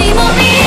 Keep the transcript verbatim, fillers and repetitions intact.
name of me.